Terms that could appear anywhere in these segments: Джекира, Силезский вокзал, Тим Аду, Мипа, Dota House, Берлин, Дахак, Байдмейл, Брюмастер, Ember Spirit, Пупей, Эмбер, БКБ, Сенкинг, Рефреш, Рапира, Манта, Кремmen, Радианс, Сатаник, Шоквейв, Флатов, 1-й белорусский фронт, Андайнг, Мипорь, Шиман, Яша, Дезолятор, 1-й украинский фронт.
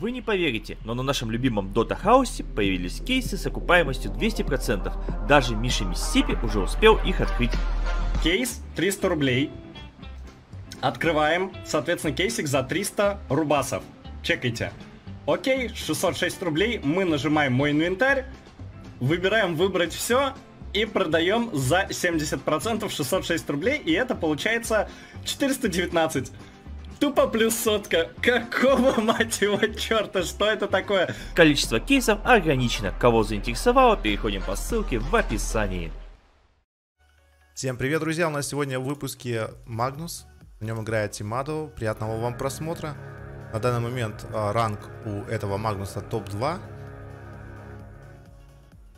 Вы не поверите, но на нашем любимом Dota House появились кейсы с окупаемостью 200%. Даже Миша Миссипи уже успел их открыть. Кейс 300 рублей. Открываем, соответственно, кейсик за 300 рубасов. Чекайте. Окей, 606 рублей. Мы нажимаем мой инвентарь. Выбираем выбрать все. И продаем за 70% 606 рублей. И это получается 419. Тупо плюс сотка. Какого, мать его, черта, что это такое? Количество кейсов ограничено. Кого заинтересовало, переходим по ссылке в описании. Всем привет, друзья. У нас сегодня в выпуске Магнус. В нем играет Тим Аду. Приятного вам просмотра. На данный момент ранг у этого Магнуса топ-2.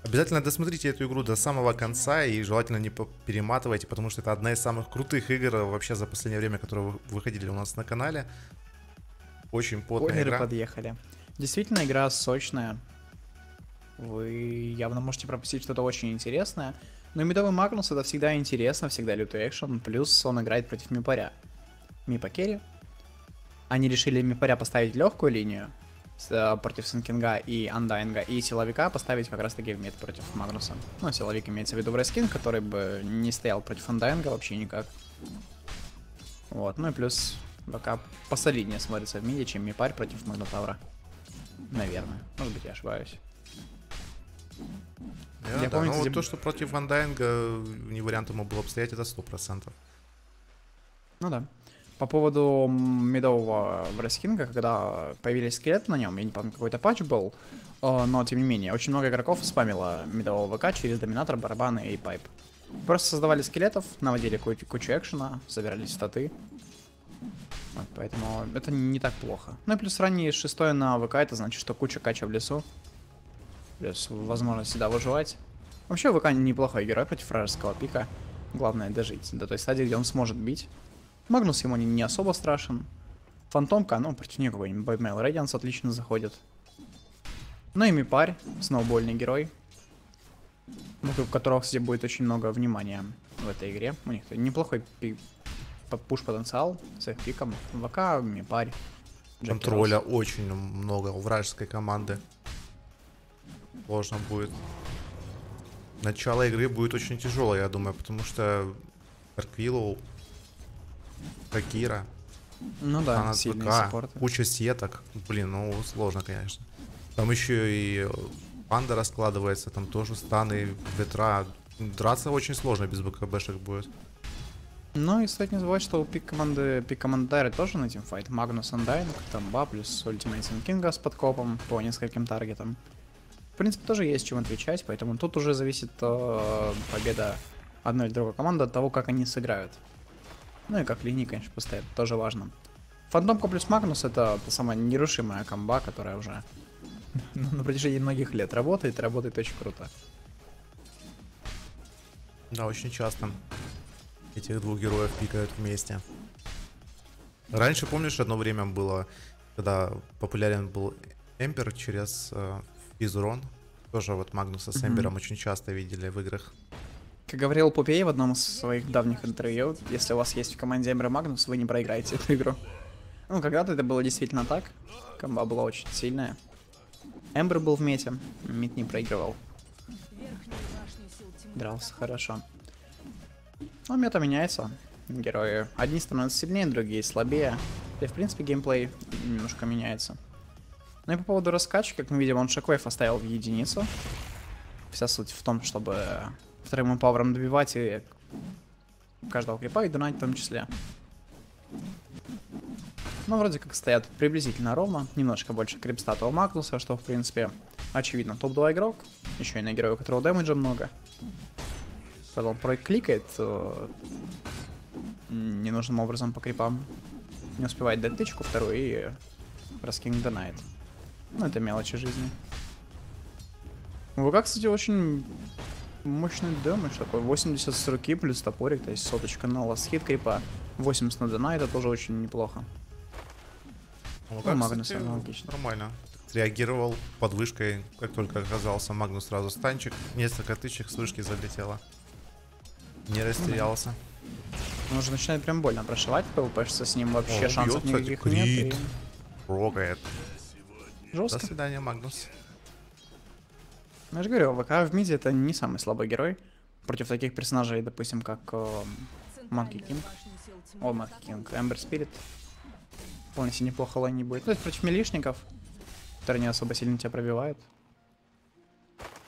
Обязательно досмотрите эту игру до самого конца и желательно не перематывайте, потому что это одна из самых крутых игр вообще за последнее время, которые выходили у нас на канале. Очень потная игра. Подъехали. Действительно, игра сочная. Вы явно можете пропустить что-то очень интересное. Но мидовый Магнус — это всегда интересно, всегда лютый экшен. Плюс он играет против Мипоря. Мипа керри. Они решили Мипоря поставить легкую линию против Сенкинга и Андайнга, и силовика поставить как раз таки в мид против Магнуса. Ну, силовик имеется в виду Враскинг, который бы не стоял против Андайнга вообще никак. Вот, ну и плюс БК посолиднее смотрится в миде, чем Мипарь против Магнотавра. Наверное. Может быть, я ошибаюсь. Yeah, я да, помню, но вот то, что против Андайнга не вариант ему было обстоять, это 100%. Ну да. По поводу медового Враскинга, когда появились скелеты на нем, я не помню, какой-то патч был, но тем не менее, очень много игроков спамило медового ВК через доминатор, барабаны и пайп. Просто создавали скелетов, наводили кучу экшена, забирали статы. Вот, поэтому это не так плохо. Ну и плюс ранее 6 на ВК, это значит, что куча кача в лесу. Плюс возможность всегда выживать. Вообще ВК неплохой герой против вражеского пика. Главное дожить до той стадии, где он сможет бить. Магнус ему не особо страшен. Фантомка, ну, против него какой-нибудь Байдмейл, Радианс отлично заходит. Ну и Мипарь, сноубольный герой, вокруг которого, кстати, будет очень много внимания в этой игре. У них неплохой пуш-потенциал с их пиком. ВК, Мипарь, Джекира. Контроля очень много у вражеской команды. Сложно будет. Начало игры будет очень тяжелое, я думаю, потому что Дарквиллу... Джекира. Ну да, она сильные саппорты. Куча сеток. Блин, ну сложно, конечно. Там еще и Панда раскладывается, там тоже станы, ветра. Драться очень сложно без БКБшек будет. Ну и стоит не забывать, что у пик команды тоже на тимфайт. Магнус Андайнг, там Ба плюс ультимейт Сенкинга с подкопом по нескольким таргетам. В принципе, тоже есть чем отвечать, поэтому тут уже зависит победа одной или другой команды от того, как они сыграют. Ну и как линии, конечно, постоят, тоже важно. Фантомка плюс Магнус — это та самая нерушимая комба, которая уже на протяжении многих лет работает очень круто. Да, очень часто этих двух героев пикают вместе. Раньше, помнишь, одно время было, когда популярен был Эмбер через Физурон. Тоже вот Магнуса с Эмбером очень часто видели в играх. Как говорил Пупей в одном из своих давних интервью, если у вас есть в команде Эмбер Магнус, вы не проиграете эту игру. Ну, когда-то это было действительно так. Комба была очень сильная. Эмбер был в мете, мид не проигрывал. Дрался хорошо. Но мета меняется. Герои одни становятся сильнее, другие слабее. И, в принципе, геймплей немножко меняется. Ну и по поводу раскачки, как мы видим, он Шоквейв оставил в единицу. Вся суть в том, чтобы... вторым пауэром добивать и каждого крипа и дунать в том числе. Ну, вроде как стоят приблизительно ровно. Немножко больше крипстата у Магнуса, что, в принципе, очевидно. Топ-2 игрок. Еще и на героя, у которого дэмэджа много. Потом прокликает ненужным образом по крипам. Не успевает дать тычку вторую и Враскинг донает. Ну, это мелочи жизни. ВК, кстати, очень... мощный дэмэдж такой, 80 с руки плюс топорик, то есть соточка на ласхит крипа, 80 на дана, это тоже очень неплохо. Ну, как, Магнус, кстати, аналогично. Нормально. Реагировал под вышкой, как только оказался Магнус, сразу станчик, несколько тысяч с вышки залетело. Не растерялся. Ну, уже начинает прям больно прошивать, ПВП, что с ним вообще шансов никаких нет. Рогает. Жестко. До свидания, Магнус. Я же говорю, ВК в миде это не самый слабый герой. Против таких персонажей, допустим, как Monkey King. О, Monkey King, Ember Spirit. Вполне себе неплохо лайни будет. То есть против милишников, которые не особо сильно тебя пробивают.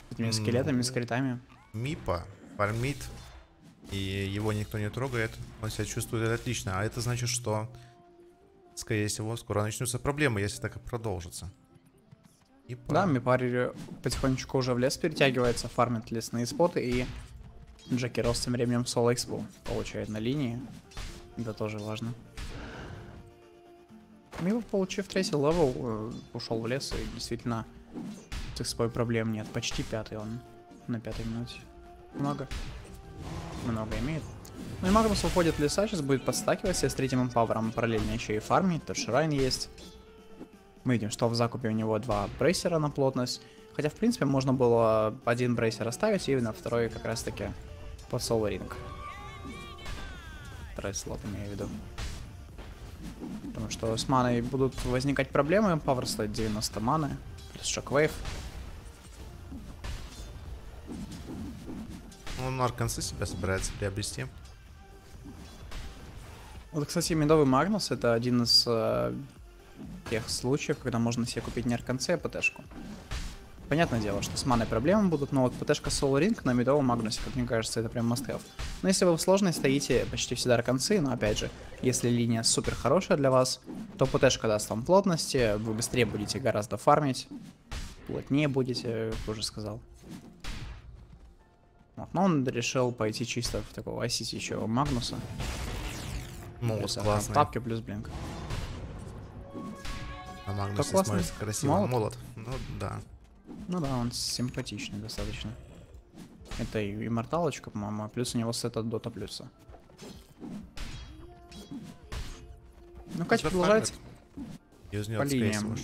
С этими скелетами, с критами. Мипа фармит, и его никто не трогает. Он себя чувствует отлично. А это значит, что, скорее всего, скоро начнутся проблемы, если так и продолжится. Мипа. Да, Мипорь потихонечку уже в лес перетягивается, фармит лесные споты, и Джекира тем временем соло экспо получает на линии. Это тоже важно. Мипа, получив третий левел, ушел в лес, и действительно экспой проблем нет. Почти пятый он на пятой минуте. Много. Много имеет. Ну и Магнус уходит в леса, сейчас будет подстакиваться с третьим павером, параллельно еще и фармить, тут шрайн есть. Мы видим, что в закупе у него два брейсера на плотность. Хотя, в принципе, можно было один брейсер оставить и на второй как раз-таки под соло-ринг. Второй слот, имею в виду. Потому что с маной будут возникать проблемы. Павер стоит 90 маны. Плюс шоквейв. Он аркансы себя собирается приобрести. Вот, кстати, медовый Магнус — это один из... тех случаев, когда можно себе купить не арканцы, а ПТшку. Понятное дело, что с маной проблемы будут, но вот ПТшка соло ринг на медовом Магнусе, как мне кажется, это прям мастхев. Но если вы в сложной стоите, почти всегда арканцы, но опять же, если линия супер хорошая для вас, то ПТшка даст вам плотности, вы быстрее будете гораздо фармить, плотнее будете, как уже сказал. Вот, но он решил пойти чисто в такого осить еще Магнуса. Ну, плюс тапки, плюс блинк. А Магнус смотрится красиво. Молод? Молод. Ну да. Ну да, он симпатичный достаточно. Это и имморталочка, по-моему, плюс у него сет от Dota плюса. Ну, Катя продолжается. По линиям.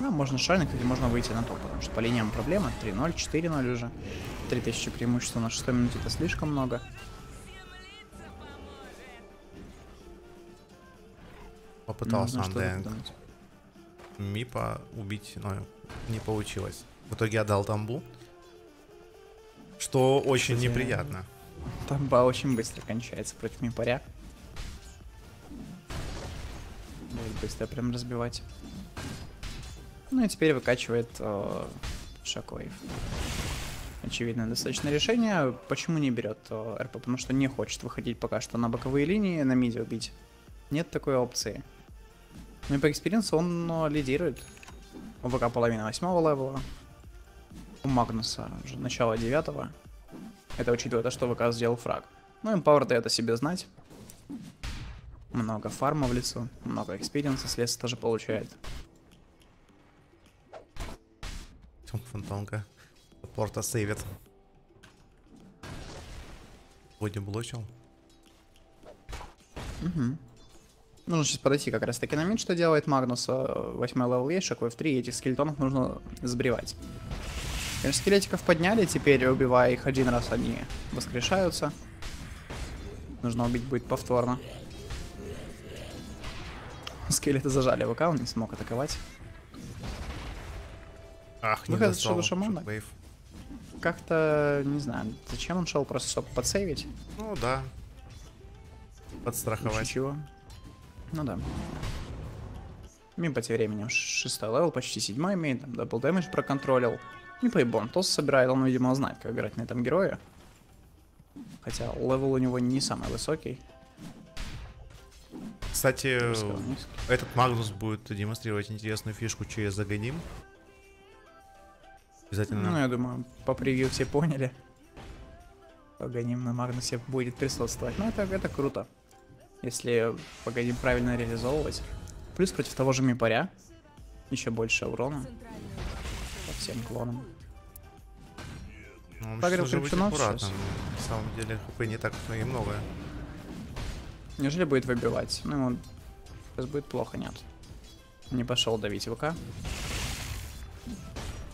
Да, можно шайн, кстати, можно выйти на топ, потому что по линиям проблема. 3-0, 4-0 уже. 3000 преимущества на 6 минуте, это слишком много. Попытался Андайнг Мипа убить, но не получилось. В итоге отдал тамбу, что очень неприятно. Тамба очень быстро кончается против Мипоря. Будет быстро прям разбивать. Ну и теперь выкачивает Шоквейв. Очевидное достаточно решение. Почему не берет РП? Потому что не хочет выходить пока что на боковые линии, на миде убить. Нет такой опции. Ну и по экспириенсу он лидирует. У ВК половина 8-го левела. У Магнуса уже начало 9-го. Это учитывая то, что ВК сделал фраг. Ну и Пауэр дает о себе знать. Много фарма в лесу, много экспириенса, следствие тоже получает. Фантомка. Порта сейвит. Вроде блочил. Угу. Нужно сейчас подойти как раз таки на мид, что делает Магнус. 8 левел есть, шаг в 3, и этих скелетонов нужно сбривать. Конечно, скелетиков подняли, теперь убивая их один раз, они воскрешаются. Нужно убить будет повторно. Скелеты зажали ВК, он не смог атаковать. Ах, не достал шамана. Как-то, не знаю, зачем он шел, просто чтобы подсейвить? Ну да. Подстраховать. Чего? Ну да. Мипа тем временем 6-й левел, почти 7-й имеет, там дабл дэмэдж проконтролил. Мипа и бонтос собирает, он, видимо, знает, как играть на этом герое. Хотя левел у него не самый высокий. Кстати, этот Магнус будет демонстрировать интересную фишку через загоним. Обязательно. Ну, я думаю, по превью все поняли. Погодим на Магнусе будет присутствовать. Но это круто. Если погодим правильно реализовывать. Плюс против того же Мипоря. Еще больше урона. По всем клонам. Ну, Погрел крепчунов сейчас. На самом деле хп не так и много. Неужели будет выбивать? Ну ему сейчас будет плохо, нет. Не пошел давить ВК.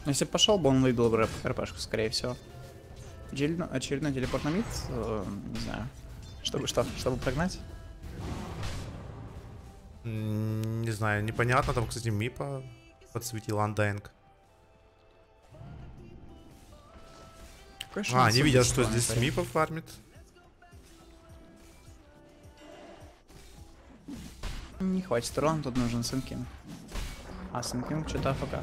Но если пошел бы, он выбил бы РПшку, скорее всего. Очередной телепорт на мид, не знаю, чтобы прогнать. Не знаю, непонятно. Там, кстати, Мипа подсветил Андайнг. А, не видел, что здесь Мипа фармит. Не хватит урона, тут нужен Сенкинг. А Сенкинг что-то АФК.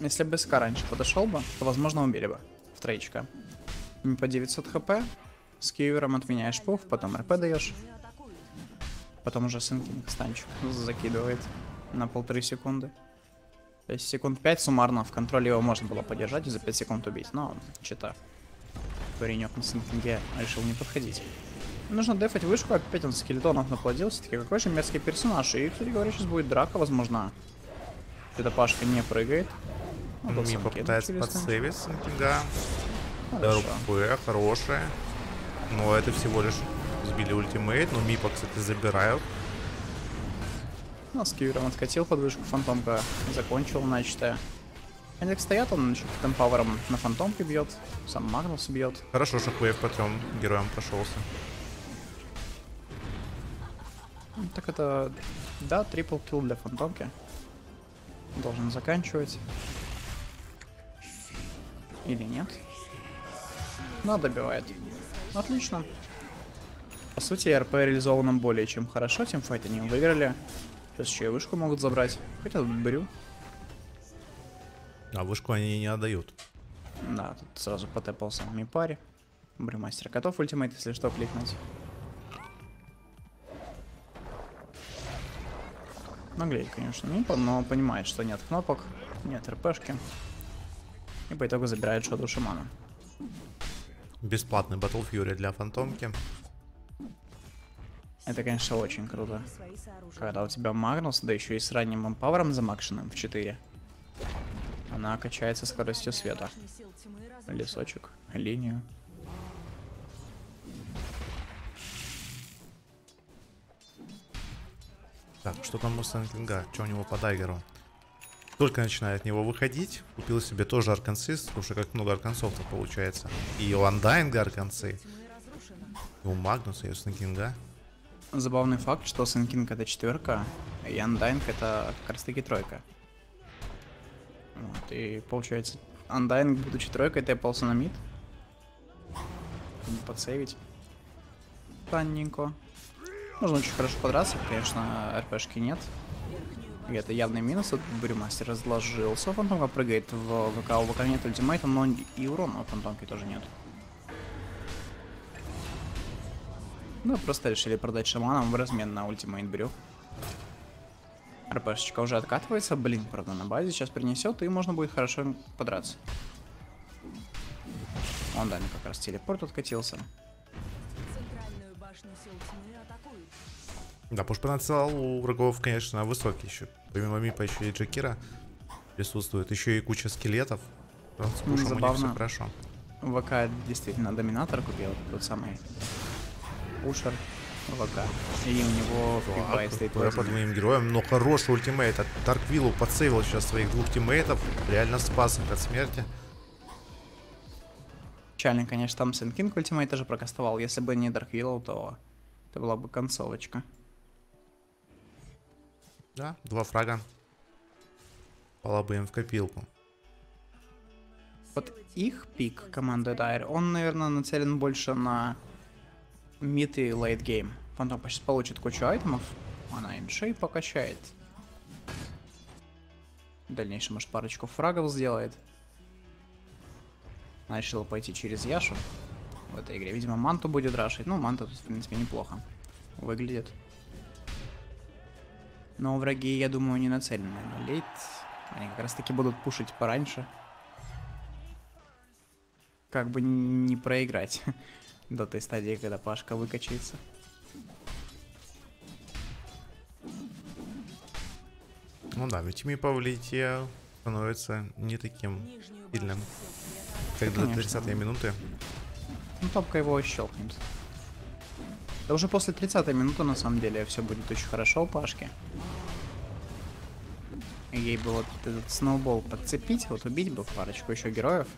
Если бы СК раньше подошел бы, то, возможно, убили бы в трейчика. По 900 хп, с Скювером отменяешь пуф, потом РП даешь. Потом уже Сенкинг станчик закидывает на 1,5 секунды. То есть секунд 5 суммарно в контроле его можно было подержать и за 5 секунд убить. Но чита. Паренек на Сенкинге решил не подходить. Нужно дефать вышку, опять он скелетонов наплодился. Таки какой же мерзкий персонаж. И, кстати говоря, сейчас будет драка, возможно. Эта пашка не прыгает. Ну, Мипа пытается подсейвить Сенкинга. РП, хорошая. Но это всего лишь сбили ультимейт. Но Мипа, кстати, забирают. Ну, с Кьюером откатил под вышку. Фантомка закончил начатое. Они так стоят, он значит, темпавером на Фантомке бьет. Сам Магнус бьет. Хорошо, Шоквейв по 3 героям прошелся. Так это... Да, трипл килл для Фантомки. Должен заканчивать. Или нет? Но добивает. Отлично. По сути, РП реализовано более чем хорошо. Тимфайт они выиграли. Сейчас еще и вышку могут забрать. Хотя Брю. А вышку они не отдают. Да, тут сразу потэпался в Мипаре. Брюмастер готов ультимейт, если что, кликнуть. Наглеет, конечно, Мипа, но понимает, что нет кнопок, нет РПшки. И по итогу забирает шоду Шимана. Бесплатный Battle Fury для Фантомки. Это, конечно, очень круто. Когда у тебя Магнус, да еще и с ранним эмпавером замакшенным в 4. Она качается скоростью света. Лесочек, линию. Так, что там у Сенкинга? Что у него по дайгеру? Только начинает от него выходить. Купил себе тоже арканцы. Слушай, как много арканцов-то получается. И у Андайнга арканцы. И у Магнуса, и у Сенкинга. Забавный факт, что Сенкинг это 4, и Андайнг это как раз таки 3. Вот, и получается, Андайнг, будучи 3, тэпался на мид. Подсейвить. Танненько. Можно очень хорошо подраться, конечно, РПшки нет. И это явный минус, вот Брюмастер разложился, Фантомка прыгает в ВК, у ВК нет ультимейта, но и урона у Фантомки тоже нет. Ну, просто решили продать Шаманам в размен на ультимейт Брю. РПшечка уже откатывается, блин, правда, на базе сейчас принесет, и можно будет хорошо подраться. Он, да, как раз телепорт откатился. Да, потому что потенциал у врагов, конечно, высокий еще. Помимо Мипа еще и Джекира присутствует. Еще и куча скелетов. Забавно. Хорошо. ВК действительно доминатор купил. Тот самый Пушер ВК. И у него фигбай стоит. Под моим героем. Но хороший ультимейт. От Дарквиллу подсейвил сейчас своих 2 тиммейтов. Реально спас их от смерти. Печально, конечно, там Сенкинг ультимейт тоже прокастовал. Если бы не Дарквиллу, то это была бы концовочка. Да, 2 фрага. Пала бы им в копилку. Вот их пик команды Dire, он, наверное, нацелен больше на мид и лейтгейм. Потом сейчас получит кучу айтемов. Она иншей покачает. В дальнейшем, может, парочку фрагов сделает. Она решила пойти через Яшу в этой игре. Видимо, Манту будет рашить. Ну, Манта тут, в принципе, неплохо выглядит. Но враги, я думаю, не нацелены на лейт. Они как раз таки будут пушить пораньше. Как бы не проиграть до той стадии, когда Пашка выкачается. Ну да, ведь Мипа в лейте становится не таким сильным, как до 30-й минуты. Ну, топка его щелкнет. Да уже после 30-й минуты, на самом деле, все будет очень хорошо у Пашки. Ей было этот сноубол подцепить, вот убить бы парочку еще героев.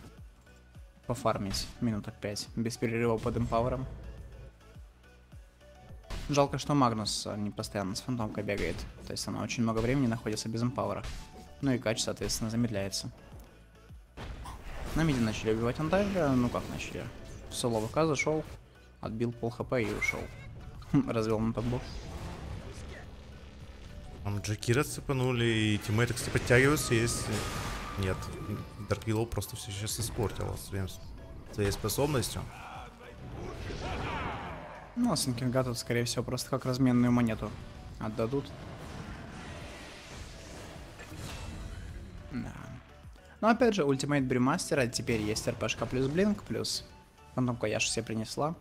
Пофармить минуток 5, без перерыва под эмпауэром. Жалко, что Магнус не постоянно с фантомкой бегает. То есть она очень много времени находится без эмпауэра. Ну и кач, соответственно, замедляется. На миде начали убивать Андайнга. Ну как начали? В соло ВК зашел, отбил пол хп и ушел. Развел на подбор. Там Джекира цепанули, и тиммейты, кстати, подтягиваются, если... Нет, Дарквилл просто все сейчас испортил своей способностью. Ну, а Сенкинга тут, скорее всего, просто как разменную монету отдадут. Да. Но опять же, ультимейт Брюмастера, теперь есть РПшка плюс блинк, плюс... Фантомка Яша себе принесла.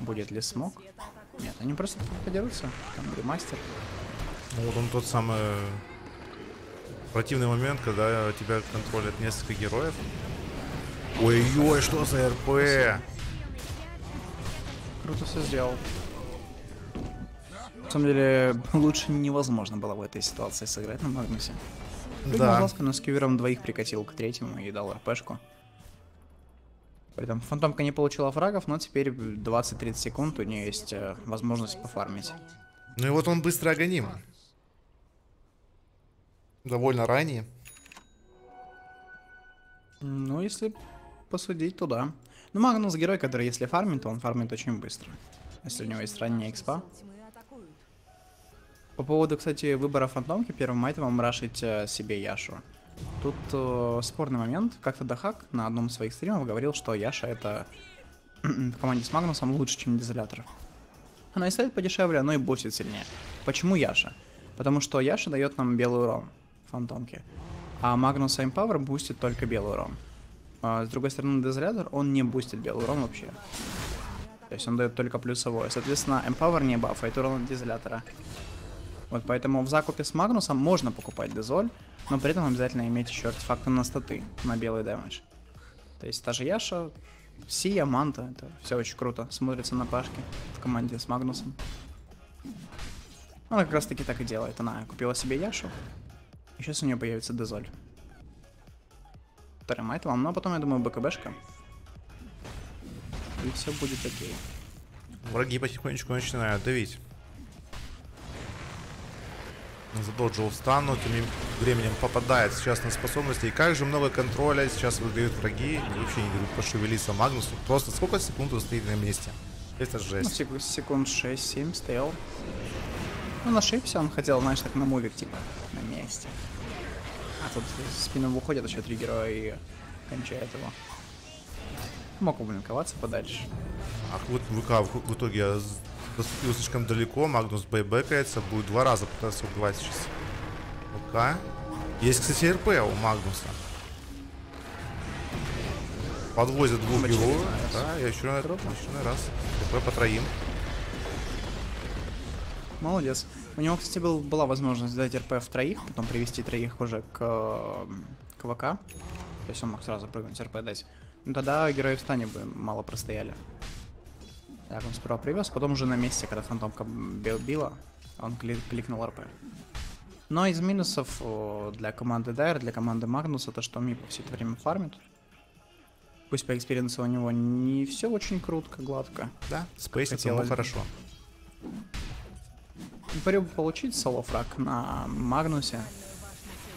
Будет ли смог? Нет, они просто подерутся. Там Брюмастер. Ну, вот он тот самый противный момент, когда тебя контролят несколько героев. Ой-ой, что за РП? Круто все сделал. На самом деле, лучше невозможно было в этой ситуации сыграть на Магнусе. Да. Но с Кювером двоих прикатил к третьему и дал РПшку. Поэтому Фантомка не получила фрагов, но теперь 20-30 секунд у нее есть возможность пофармить. Ну и вот он быстро огоним. Довольно ранее. Ну, если посудить, то да. Ну, Магнус герой, который если фармит, то он фармит очень быстро. Если у него есть ранняя экспа. По поводу, кстати, выбора Фантомки, первым айтемом рашить себе Яшу. Тут спорный момент. Как-то Дахак на одном из своих стримов говорил, что Яша это в команде с Магнусом лучше, чем Дезолятор. Она и стоит подешевле, но и босит сильнее. Почему Яша? Потому что Яша дает нам белый урон Фантомки, а Магнус Эмпауэр бустит только белый урон. А, с другой стороны, Дезолятор, он не бустит белый урон вообще. То есть он дает только плюсовое. Соответственно, Эмпауэр не бафает урон Дезолятора. Вот поэтому в закупе с Магнусом можно покупать Дезоль, но при этом обязательно иметь еще артефакты на статы, на белый дэмэдж. То есть та же Яша, Сия, Манта, это все очень круто смотрится на пашке в команде с Магнусом. Она как раз таки так и делает. Она купила себе Яшу, и сейчас у нее появится Дезоль. Вторым майтом, но потом, я думаю, БКБшка. И все будет окей. Враги потихонечку начинают давить. Задоджил встану, тем временем попадает сейчас на способности. И как же много контроля сейчас выдают враги. И вообще не дают пошевелиться Магнусу. Просто сколько секунд он стоит на месте? Это жесть. Ну, секунд 6-7 стоял. Он ошибся, он хотел, знаешь, так на мувик, типа, на месте. А тут спином выходят еще три героя и кончает его. Мог ублинковаться подальше. Ах, вот ВК в итоге... Поступил слишком далеко, Магнус бэйбэкается, будет два раза пытаться убивать сейчас. ВК. Есть, кстати, РП у Магнуса. Подвозят двух героев. Да, я очередной раз. РП по троим. Молодец. У него, кстати, была возможность дать РП в троих, потом привести троих уже к ВК. То есть он мог сразу прыгнуть РП дать. Но тогда герои в стане бы мало простояли. Так, он сперва привез, потом уже на месте, когда Фантомка била, он кликнул РП. Но из минусов для команды Дайр, для команды Магнуса, то что Мипа все это время фармит. Пусть по экспириенсу у него не все очень крутко, гладко. Да, спейсится ему хорошо. Мипорь бы получить соло-фраг на Магнусе.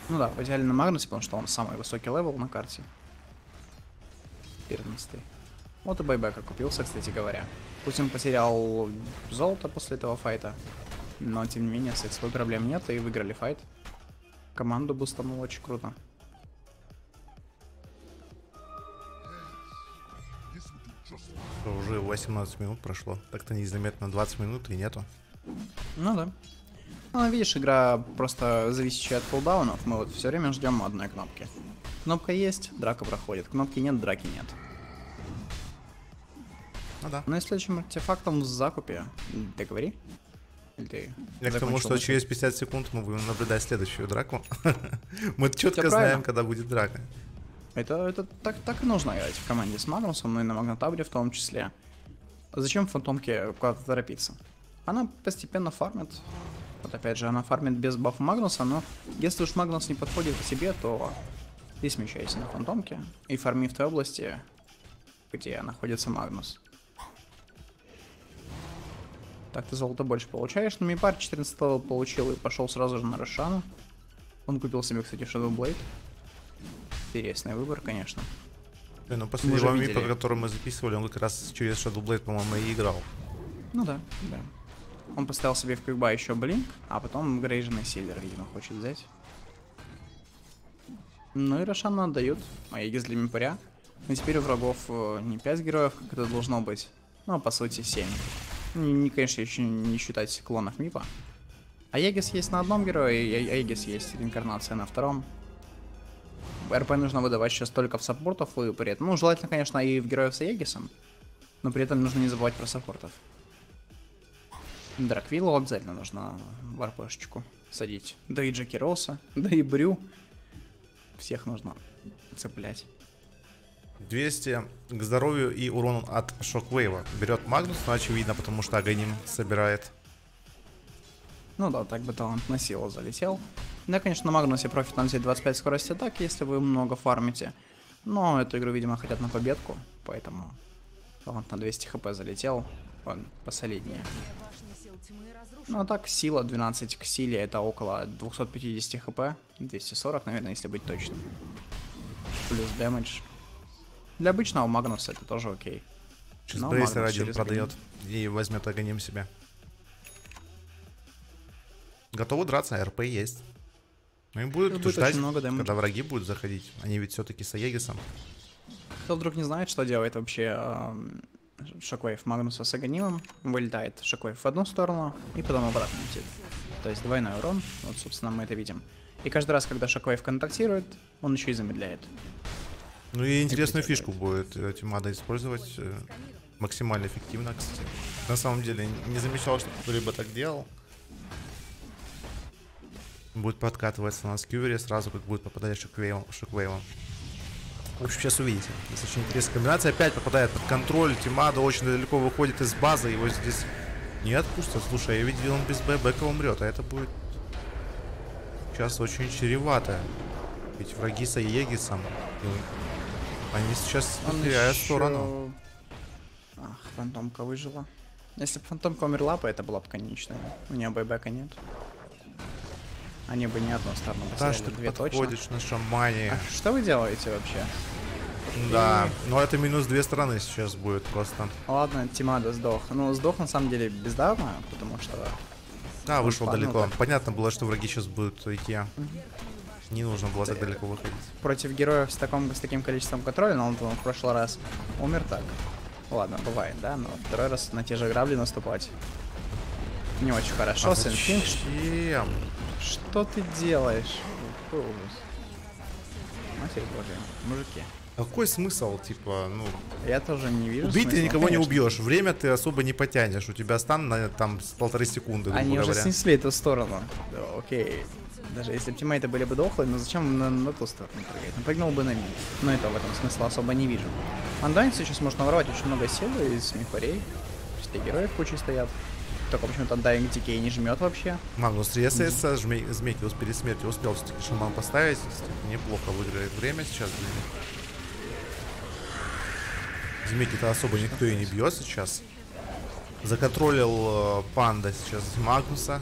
Ну да, взяли на Магнусе, потому что он самый высокий левел на карте. 14-й. Вот и байбека купился, кстати говоря. Пусть он потерял золото после этого файта, но тем не менее с экспой проблем нет, и выиграли файт. Команду бустанул очень круто. Уже 18 минут прошло, так-то незаметно 20 минут и нету. Ну да. Ну, видишь, игра просто зависящая от фулдаунов, мы вот все время ждем одной кнопки. Кнопка есть, драка проходит, кнопки нет, драки нет. Ну да. Но и следующим артефактом в закупе. Ты говори? Или ты я к тому, что через 50 секунд мы будем наблюдать следующую драку. Мы четко знаем, когда будет драка. Это так и нужно играть в команде с Магнусом, но и на Магнотабре в том числе. Зачем Фантомке куда-то торопиться? Она постепенно фармит. Вот опять же, она фармит без бафа Магнуса, но если уж Магнус не подходит к себе, то ты смещайся на Фантомке и фарми в той области, где находится Магнус. Так ты золото больше получаешь. Но Мипорь 14 левел получил и пошел сразу же на Рошану. Он купил себе, кстати, Shadowblade. Интересный выбор, конечно. Блин, ну после того Мипа, который мы записывали, он как раз через Shadowblade, по-моему, и играл. Ну да, да. Он поставил себе в квикба еще блинк, а потом грейженный сильвер, видимо, хочет взять. Ну и Рошана отдают. А егис для Мипоря. И теперь у врагов не 5 героев, как это должно быть. Ну, а по сути 7. Не, конечно, еще не считать клонов Мипа. А Егис есть на одном герое, и Егис есть реинкарнация на втором. РП нужно выдавать сейчас только в саппортов и при этом. Ну, желательно, конечно, и в героев с Егисом. Но при этом нужно не забывать про саппортов. Дарквиллу обязательно нужно в РПшечку садить. Да и Джекироса, да и Брю. Всех нужно цеплять. 200 к здоровью и урон от Шоквейва. Берет Магнус, но очевидно, потому что Аганим собирает. Ну да, так бы талант на силу залетел. Да, конечно, на Магнусе профитно взять 25 скорости атаки, если вы много фармите. Но эту игру, видимо, хотят на победку, поэтому талант на 200 хп залетел. Он посолиднее. Ну а так, сила 12 к силе, это около 250 хп. 240, наверное, если быть точным. Плюс дэмэдж. Для обычного Магнуса это тоже окей. Сейчас Брейсер один продает и возьмет Аганим себе. Готовы драться, РП есть. Ну и будут ждать, когда враги будут заходить. Они ведь все-таки с Аегисом. Кто вдруг не знает, что делает вообще Шоквейв Магнуса с Аганимом. Вылетает Шоквейв в одну сторону и потом обратно летит. То есть двойной урон. Вот, собственно, мы это видим. И каждый раз, когда Шоквейв контактирует, он еще и замедляет. Ну и интересную фишку будет Тим Аду использовать максимально эффективно, кстати. На самом деле не замечал, что кто-либо так делал. Будет подкатываться на Скювере сразу, как будет попадать Шоквейвом. В общем, сейчас увидите. Здесь очень интересная комбинация. Опять попадает под контроль. Тим Аду очень далеко выходит из базы. Его здесь не отпустят. Слушай, я видел, он без бэка умрет. А это будет сейчас очень чревато. Ведь враги с Аегисом. Они сейчас стреляют в сторону. Ах, Фантомка выжила. Если бы Фантомка умерла, то это была бы конечная. У нее байбека нет. Они бы не одну сторону поставили, да, что две точно. На шамане. А что вы делаете вообще? Да, но это минус две стороны сейчас будет просто. Ладно, Тим Аду сдох. Ну, сдох на самом деле бездарно, потому что... Да, вышел далеко. Так. Понятно было, что враги сейчас будут идти. Не нужно было так далеко выходить. Против героев с таким количеством контроля, но он в прошлый раз умер так. Ладно, бывает, да, но второй раз на те же грабли наступать не очень хорошо. А Сенкинг. Что ты делаешь? Какой ужас. Матерь божья, мужики. Какой смысл, типа, ну... Я тоже не вижу убить смысла. Ты никого конечно. Не убьешь, время ты особо не потянешь. У тебя стан на там 1,5 секунды, грубо говоря. Они уже снесли эту сторону. Да, окей. Даже если бы тиммейты были бы дохлые, но зачем на ту сторону прыгать? Он прыгнул бы на мид. Но это в этом смысла особо не вижу. Андайнг сейчас может наворовать очень много силы из Мипорей. 4 героев кучей стоят. Только почему-то Андайнг дикей не жмет вообще. Магнус резается, Змекиус перед смертью успел все-таки шаман поставить. Неплохо выиграет время сейчас. Змеки-то особо никто и не бьет сейчас. Законтролил Панда сейчас Магнуса.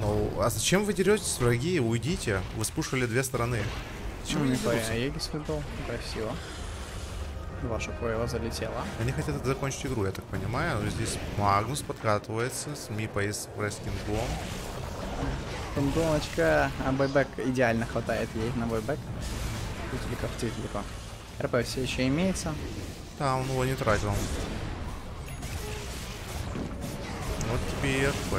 Ну, а зачем вы деретесь, враги? Уйдите. Вы спушили две стороны. Почему не парень? Егис выдал. Красиво. Ваша поева залетела. Они хотят закончить игру, я так понимаю. Но здесь Магнус подкатывается с Мипа и с Враскингом. Фантомочка. А байбек идеально хватает ей на байбек. Тютелька в тютельку. РП все еще имеется. Да, он его не тратил. Вот тебе и РП.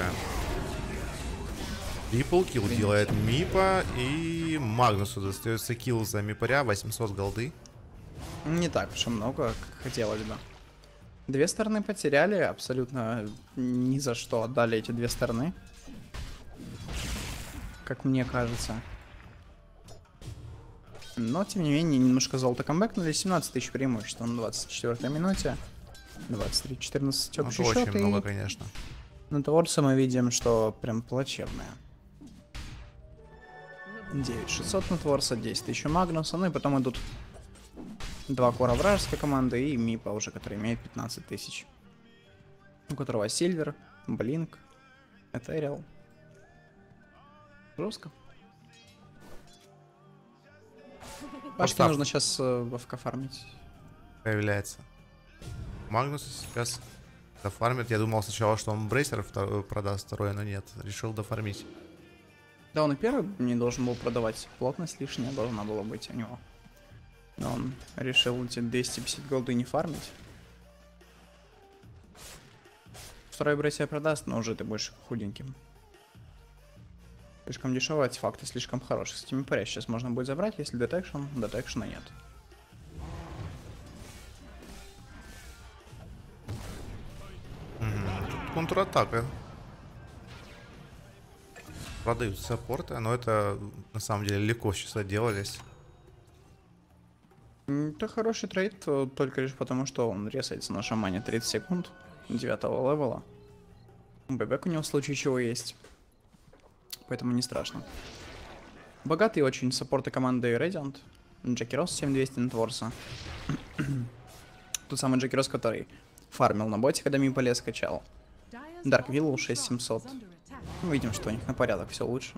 Трипл килл делает Мипа, и Магнусу достается килл за Мипоря, 800 голды. Не так уж и много, как хотелось бы. Две стороны потеряли, абсолютно ни за что отдали эти две стороны. Как мне кажется. Но, тем не менее, немножко золото камбэкнули, 17 тысяч преимущества на 24-й минуте. 23-14 общий счет. Очень много, конечно. На творце мы видим, что прям плачевное. 9600 на творца, 10 тысяч Магнуса, ну и потом идут два кора вражеской команды и Мипа уже, который имеет 15 тысяч. у которого Сильвер, Блинк, Этериал. Жестко. Пашке нужно сейчас вовка фармить. Появляется. Магнус сейчас дофармит. Я думал сначала, что он брейсер продаст второе, но нет. Решил дофармить. Да, он и первый не должен был продавать. Плотность лишняя должна была быть у него. Но он решил эти 250 голды не фармить. Второй брейсер продаст, но уже ты будешь худеньким. Слишком дешевые артефакты, слишком хорошие. С теми паря сейчас можно будет забрать, если детекшн, детекшна нет. Контратака. Продают саппорты, но это на самом деле легко сейчас отделались. Это хороший трейд, только лишь потому, что он ресается на шамане 30 секунд 9 левела. Бэбэк у него в случае чего есть. Поэтому не страшно. Богатые очень саппорты команды Radiant. Джекирос 7200 на Творса. Тот самый Джекирос, который фармил на боте, когда Мипа скачал. Дарквиллу 6700. Мы видим, что у них на порядок все лучше.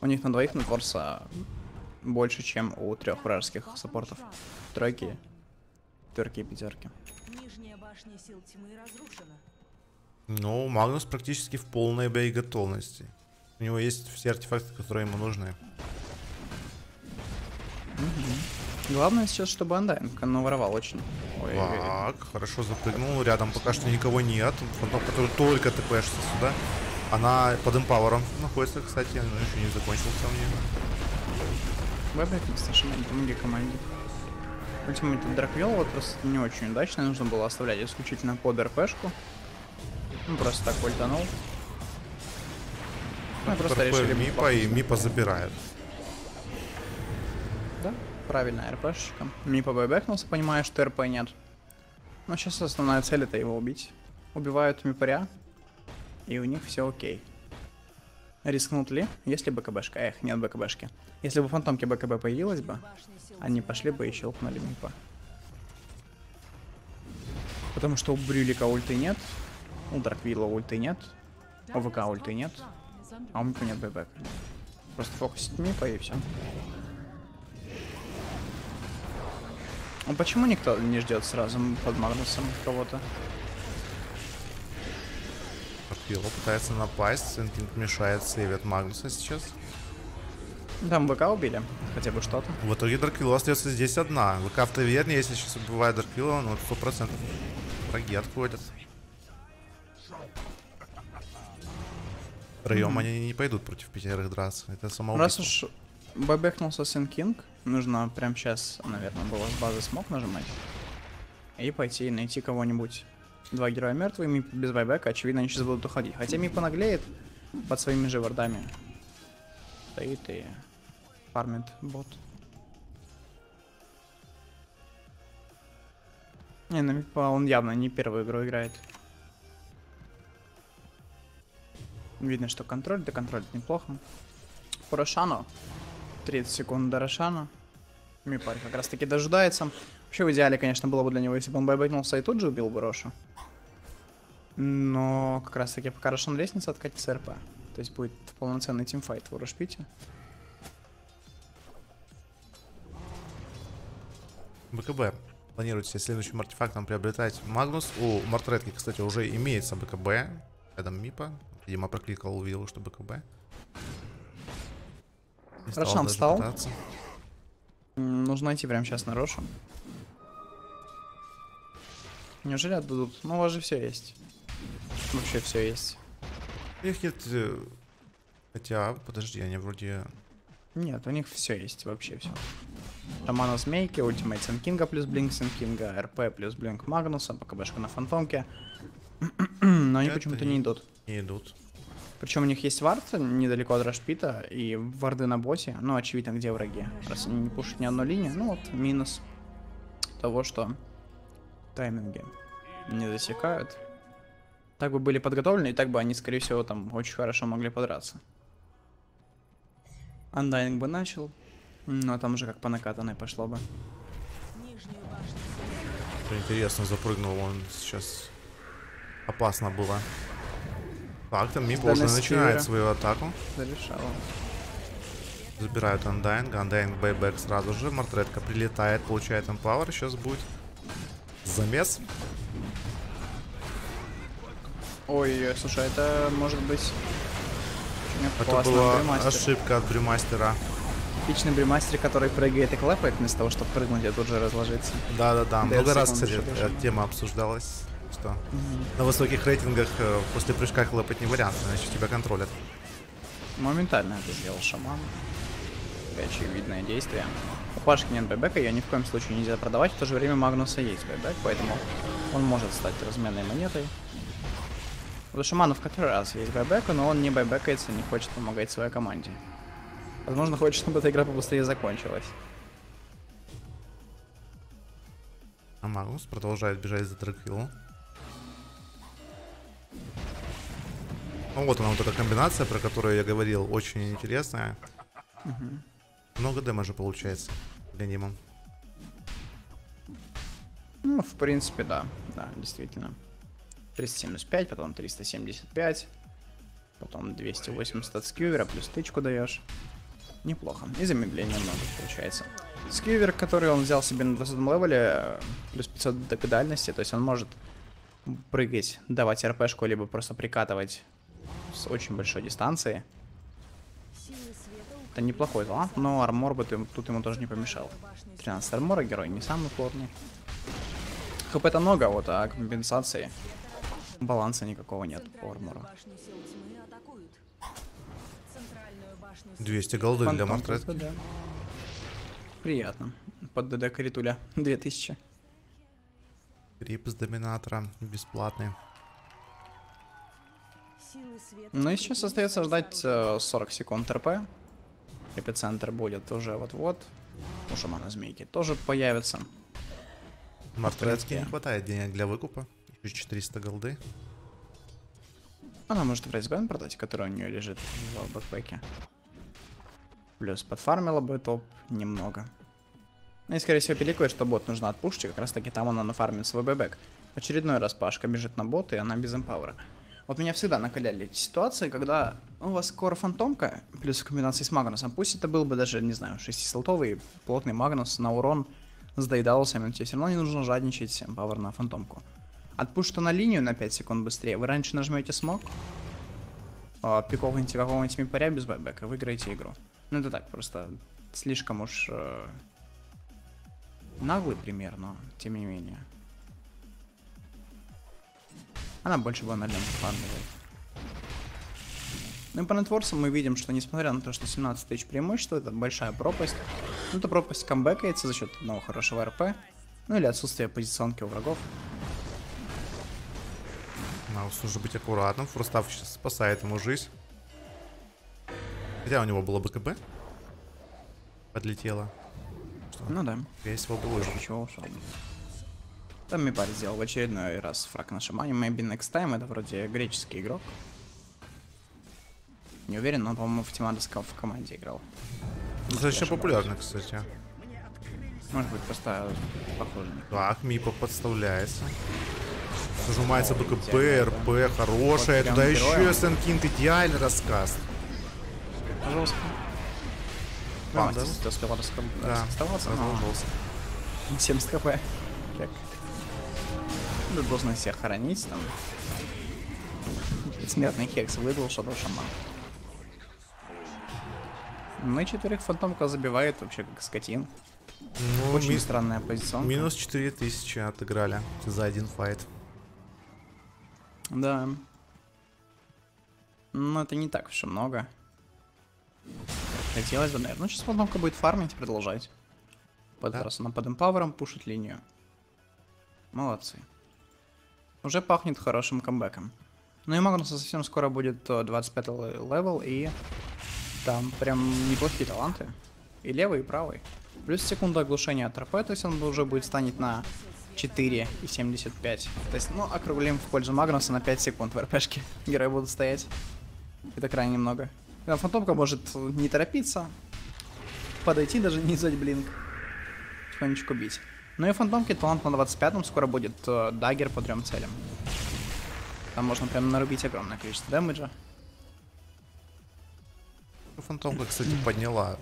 У них на двоих на Творса больше, чем у трех вражеских саппортов. Тройки, пятерки и пятерки. Ну, Магнус практически в полной боеготовности. У него есть все артефакты, которые ему нужны. Угу. Главное сейчас, чтобы Андайнг наворовал очень. Ой, так, хорошо запрыгнул. Рядом пока что никого нет. Фантомка, который только тпшится сюда. Она под эмпауэром находится, кстати, но еще не закончился у нее. Бэбэк совершенно не помоги команде. Почему этот Дарквилл вот просто не очень удачно. Нужно было оставлять исключительно под РПшку. Ну, просто так ультанул. Мы просто решили Мипа, и Мипа забирает. Да, правильно, РПшечка. Мипа бэбэкнулся, понимая, что РП нет. Но сейчас основная цель — это его убить. Убивают Мипоря, и у них все окей. Рискнут ли, если БКБшка? Эх, нет БКБшки. Если бы в Фантомке БКБ появилась бы, они пошли бы и щелкнули Мипа. Потому что у Брюлика ульты нет, у Дарквилла ульты нет, у ВК ульты нет. А у Мипа нет бэбэка. Просто фокусит Мипа и все. А почему никто не ждет сразу под Магнусом кого-то? Пило пытается напасть, Сенкинг мешает, сейвит Магнуса сейчас. Там ВК убили, хотя бы что-то. В итоге Дарквилла остается здесь одна. ВК в таверне, если сейчас убивает Дарквилла, он 100% враги отходят. Втроем они не пойдут против пятерых драться. Это самоубийство. Раз уж бэбэкнулся Сенкинг, нужно прямо сейчас, наверное, было с базы смог нажимать. И пойти найти кого-нибудь. Два героя мертвые, Мип без байбека, очевидно, они сейчас будут уходить. Хотя Мип наглеет под своими же вардами. Стоит и фармит бот. Не, на Мипа он явно не первую игру играет. Видно, что контроль, да контроль неплохо. По Рошану. 30 секунд до Рошана. Мипарь как раз таки дожидается. Вообще в идеале, конечно, было бы для него, если бы он байбэкнулся и тут же убил бы Рошу. Но как раз таки пока Рошан лестница, откатится РП. То есть будет полноценный тимфайт в Рошпите. БКБ. Планируется следующим артефактом приобретать Магнус. У Мартретки, кстати, уже имеется БКБ. Рядом Мипа. Дима прокликал, увидел, что БКБ. Рошан встал. Нужно идти прямо сейчас на Рошу. Неужели отдадут? Ну, у вас же все есть. Вообще все есть. Их нет... Хотя, подожди, они вроде... Нет, у них все есть, вообще все. Шамана Змейки, ультимейт Сенкинга плюс Блинк Сенкинга, РП плюс Блинк Магнуса, БКБшка на Фантомке. Но они почему-то не идут. Не идут. Причем у них есть вард недалеко от Рашпита и варды на боссе. Ну, очевидно, где враги. Раз они не пушат ни одной линии, ну вот, минус того, что тайминги не засекают. Так бы были подготовлены, и так бы они, скорее всего, там очень хорошо могли подраться. Андайнг бы начал, но там уже как по накатанной пошло бы. Интересно, запрыгнул он сейчас... Опасно было. Так, там Мипа уже начинает свою атаку. Зарешала. Забирают Андайнг. Андайнг бэйбэк сразу же. Мартретка прилетает, получает эмпауэр. Сейчас будет замес. Ой, слушай, это может быть... Это была ошибка от Брюмастера. Типичный Брюмастер, который прыгает и клапает, вместо того, чтобы прыгнуть и тут же разложиться. Да-да-да, много раз, кстати, тема обсуждалась, что на высоких рейтингах после прыжка клапать не вариант, иначе тебя контролят. Моментально это сделал шаман. Очевидное действие. У Пашки нет бэбэка, ее ни в коем случае нельзя продавать, в то же время Магнуса есть бэбэк, поэтому он может стать разменной монетой. У Шамана в который раз есть байбек, но он не байбекается, не хочет помогать своей команде. Возможно, хочет, чтобы эта игра побыстрее закончилась. А Магнус продолжает бежать за Дарквиллом. Ну вот она, вот эта комбинация, про которую я говорил, очень интересная. Много демажа получается для него. Ну, в принципе, да. Да, действительно. 375, потом 375, потом 280 от Скювера, плюс тычку даешь. Неплохо. И замедление много получается. Скювер, который он взял себе на 200 левеле, плюс 500 до дальности, то есть он может прыгать, давать РПшку, либо просто прикатывать с очень большой дистанции. Это неплохой талант, но армор бы тут ему тоже не помешал. 13 армора, герой не самый плотный. ХП-то много, вот, а компенсации... Баланса никакого нет по армору. 200 голды для мартретки. Да. Приятно. Под ДД критуля 2000. Крип с доминатора бесплатный. Ну и сейчас остается ждать 40 секунд РП. Эпицентр будет уже вот-вот. У шамана змейки тоже появится. Мартретки не хватает денег для выкупа. 400 голды. Она может прайсбен продать, который у нее лежит в бэкпэке. Плюс подфармила бы топ немного. И скорее всего пиликует, что бот нужно отпушить, и как раз таки там она нафармит свой бэбэк. В очередной раз Пашка бежит на бот, и она без эмпауэра. Вот меня всегда накаляли эти ситуации, когда у вас кор фантомка, плюс в комбинации с Магнусом. Пусть это был бы даже, не знаю, 6-слотовый плотный Магнус на урон с дайдалусами, но тебе все равно не нужно жадничать эмпауэр на фантомку. Отпушу на линию на 5 секунд быстрее. Вы раньше нажмете смог, пиковните какого-нибудь мипоря без байбека, выиграете игру. Ну это так, просто слишком уж наглый пример, но тем не менее. Она больше банально фармливает. Ну и по нетворсам мы видим, что несмотря на то, что 17 тысяч преимущества, это большая пропасть. Ну эта пропасть камбэкается за счет одного хорошего РП, ну или отсутствия позиционки у врагов. Нужно быть аккуратным. Фурстав сейчас спасает ему жизнь. Хотя у него было БКБ. Подлетело. Что? Ну да. Весь его было. Там Мипорь сделал в очередной раз фраг на шамане. Maybe next time. Это вроде греческий игрок. Не уверен, но, по-моему, в Тим Аду в команде играл. Достаточно популярно, кстати. Может быть, просто похоже. Так, Мипа подставляется. Нажимается БКБ, РП, хорошая. Вот туда еще Сенкинг, идеальный рассказ. Жестко. Панда. Да, оставался, но жестко. 70 хп. Как? Ну, должен себя хоронить там. Смертный хекс выдал, что шаман. Ну и 4 фантомка забивает вообще как скотин. Ну, очень странная позиционка. Минус 4000 отыграли за один файт. Да. Но это не так уж и много. Хотелось бы, наверное. Ну, сейчас фантомка будет фармить, продолжать. Под да. Раз она под эмпауэром пушит линию. Молодцы. Уже пахнет хорошим камбэком. Ну и Магнуса совсем скоро будет 25 левел, и там прям неплохие таланты. И левый, и правый. Плюс секунда оглушения от РП, то есть он уже будет станет на 4,75. То есть, ну, округлим в пользу Магнуса на 5 секунд в РПшке. Герои будут стоять. Это крайне много. Но фантомка может не торопиться, подойти, даже не взять блинк. Тихонечко бить. Ну и фантомки талант на 25-м скоро будет даггер по 3 целям. Там можно прям нарубить огромное количество дэмэджа. Фантомка, кстати, подняла.